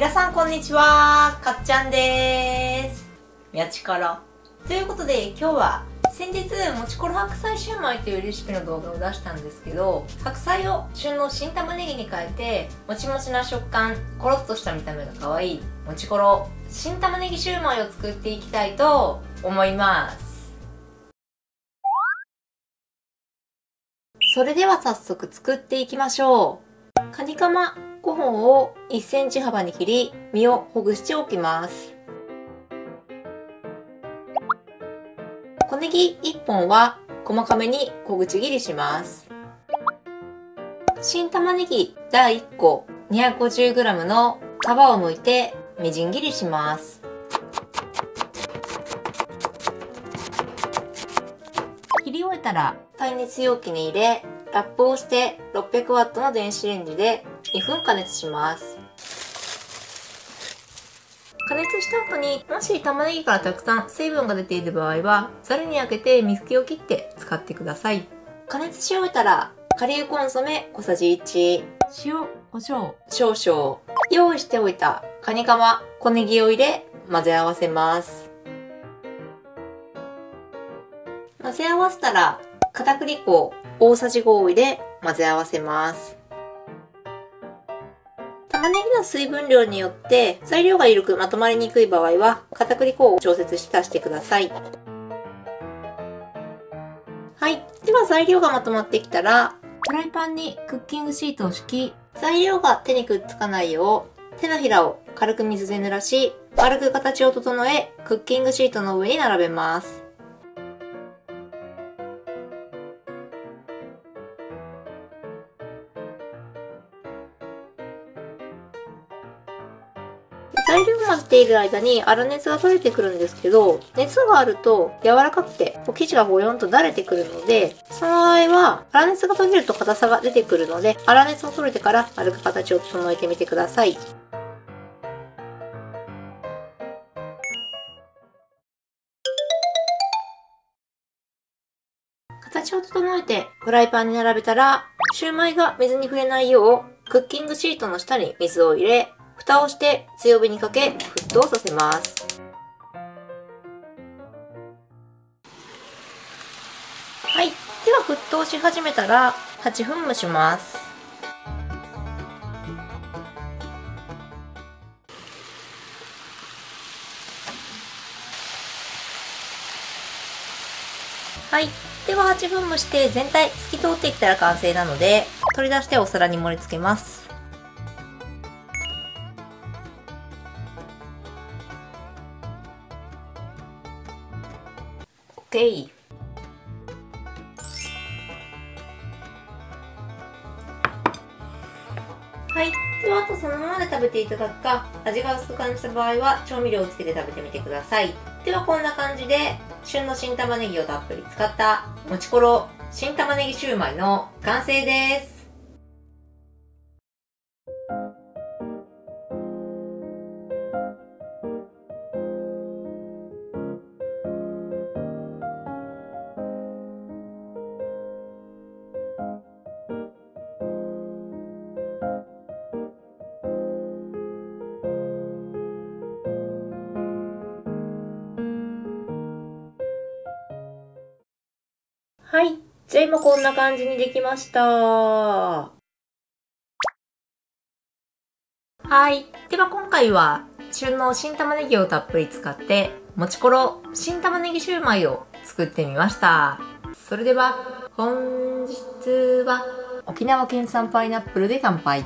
皆さんこんにちは、かっちゃんです。宮地から。ということで今日は先日もちころ白菜シューマイというレシピの動画を出したんですけど、白菜を旬の新玉ねぎに変えてもちもちな食感、コロッとした見た目が可愛いもちころ新玉ねぎシューマイを作っていきたいと思います。それでは早速作っていきましょう。カニカマ5本を1センチ幅に切り、身をほぐしておきます。小ネギ1本は細かめに小口切りします。新玉ねぎ第1個 250g の皮を剥いてみじん切りします。切り終えたら耐熱容器に入れ、ラップをして600W の電子レンジで2分加熱します。加熱した後に、もし玉ねぎからたくさん水分が出ている場合は、ざるにあけて水気を切って使ってください。加熱し終えたら、顆粒コンソメ小さじ1、塩、胡椒少々、用意しておいたカニカマ、小ネギを入れ、混ぜ合わせます。混ぜ合わせたら、片栗粉大さじ5を入れ、混ぜ合わせます。玉ねぎの水分量によって材料が緩くまとまりにくい場合は片栗粉を調節して足してください。はい、では材料がまとまってきたらフライパンにクッキングシートを敷き、材料が手にくっつかないよう手のひらを軽く水で濡らし、軽く形を整え、クッキングシートの上に並べます。材料が混ぜている間に粗熱が取れてくるんですけど、熱があると柔らかくて生地がボヨンとだれてくるので、その場合は粗熱が取れると硬さが出てくるので、粗熱を取れてから丸く形を整えてみてください。形を整えてフライパンに並べたら、シューマイが水に触れないようクッキングシートの下に水を入れ、蓋をして強火にかけ沸騰させます。はい、では沸騰し始めたら8分蒸します。はい、では8分蒸して全体透き通ってきたら完成なので、取り出してお皿に盛り付けます。OK。 はい、ではあとそのままで食べていただくか、味が薄く感じた場合は調味料をつけて食べてみてください。ではこんな感じで旬の新玉ねぎをたっぷり使ったもちころ新玉ねぎシューマイの完成です。はい。じゃあ今こんな感じにできました。はい。では今回は旬の新玉ねぎをたっぷり使ってもちころ新玉ねぎシューマイを作ってみました。それでは本日は沖縄県産パイナップルで乾杯。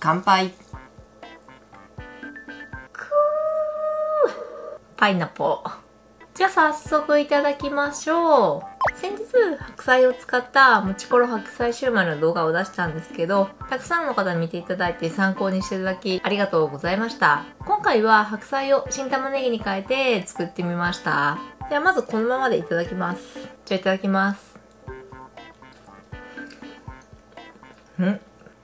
乾杯。パイナポ。じゃあ早速いただきましょう。先日白菜を使ったもちころ白菜シューマイの動画を出したんですけど、たくさんの方に見ていただいて参考にしていただきありがとうございました。今回は白菜を新玉ねぎに変えて作ってみました。ではまずこのままでいただきます。じゃあいただきます。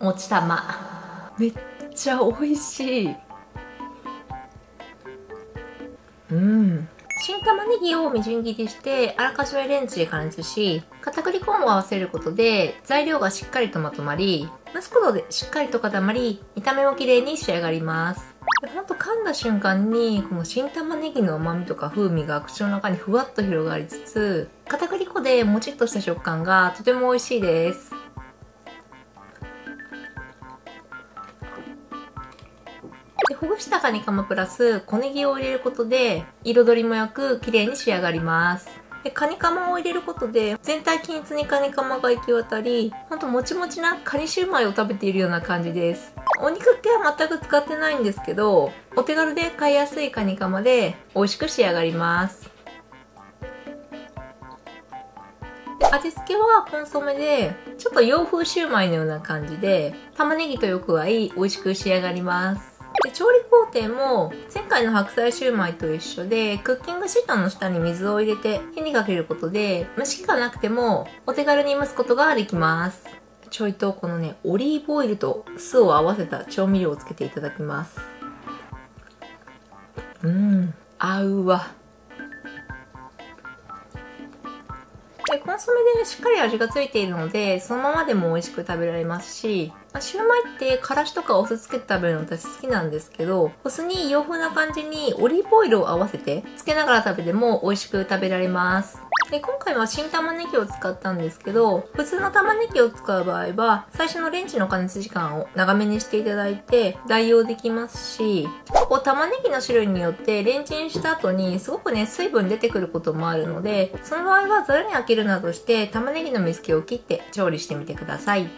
もち玉めっちゃ美味しい。新玉ねぎをみじん切りしてあらかじめレンジで加熱し、片栗粉を合わせることで材料がしっかりとまとまり、蒸すことでしっかりと固まり、見た目も綺麗に仕上がります。ほんと噛んだ瞬間にこの新玉ねぎの旨味とか風味が口の中にふわっと広がりつつ、片栗粉でもちっとした食感がとても美味しいです。で、ほぐしたカニカマプラス小ネギを入れることで彩りもよく綺麗に仕上がります。で、カニカマを入れることで全体均一にカニカマが行き渡り、ほんともちもちなカニシューマイを食べているような感じです。お肉系は全く使ってないんですけど、お手軽で買いやすいカニカマで美味しく仕上がります。味付けはコンソメで、ちょっと洋風シューマイのような感じで玉ねぎとよく合い美味しく仕上がります。で、調理工程も前回の白菜シューマイと一緒で、クッキングシートの下に水を入れて火にかけることで蒸し器がなくてもお手軽に蒸すことができます。ちょいとこのね、オリーブオイルと酢を合わせた調味料をつけていただきます。合うわ。で、コンソメでしっかり味がついているので、そのままでも美味しく食べられますし、シューマイってからしとかお酢つけて食べるの私好きなんですけど、お酢に洋風な感じにオリーブオイルを合わせてつけながら食べても美味しく食べられます。で、今回は新玉ねぎを使ったんですけど、普通の玉ねぎを使う場合は最初のレンジの加熱時間を長めにしていただいて代用できますし、こう玉ねぎの種類によってレンチンした後にすごくね、水分出てくることもあるので、その場合はざるにあけるなどして玉ねぎの水気を切って調理してみてください。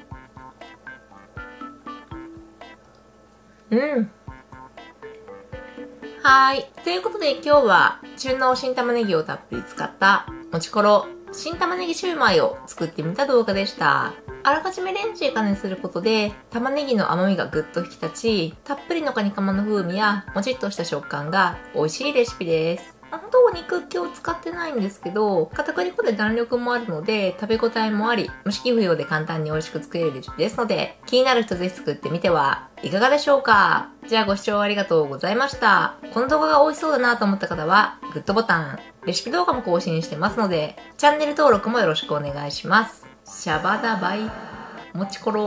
はい。ということで今日は旬の新玉ねぎをたっぷり使ったもちころ新玉ねぎシューマイを作ってみた動画でした。あらかじめレンジで加熱することで玉ねぎの甘みがぐっと引き立ち、たっぷりのカニカマの風味やもちっとした食感が美味しいレシピです。本当お肉系を使ってないんですけど、片栗粉で弾力もあるので食べ応えもあり、蒸し器不要で簡単に美味しく作れるレシピですので、気になる人ぜひ作ってみてはいかがでしょうか。じゃあご視聴ありがとうございました。この動画が美味しそうだなと思った方はグッドボタン、レシピ動画も更新してますので、チャンネル登録もよろしくお願いします。シャバダバイ、もちころ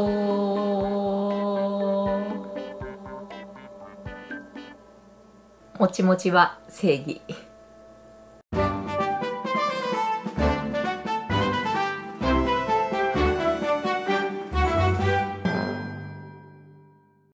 ー。もちもちは正義。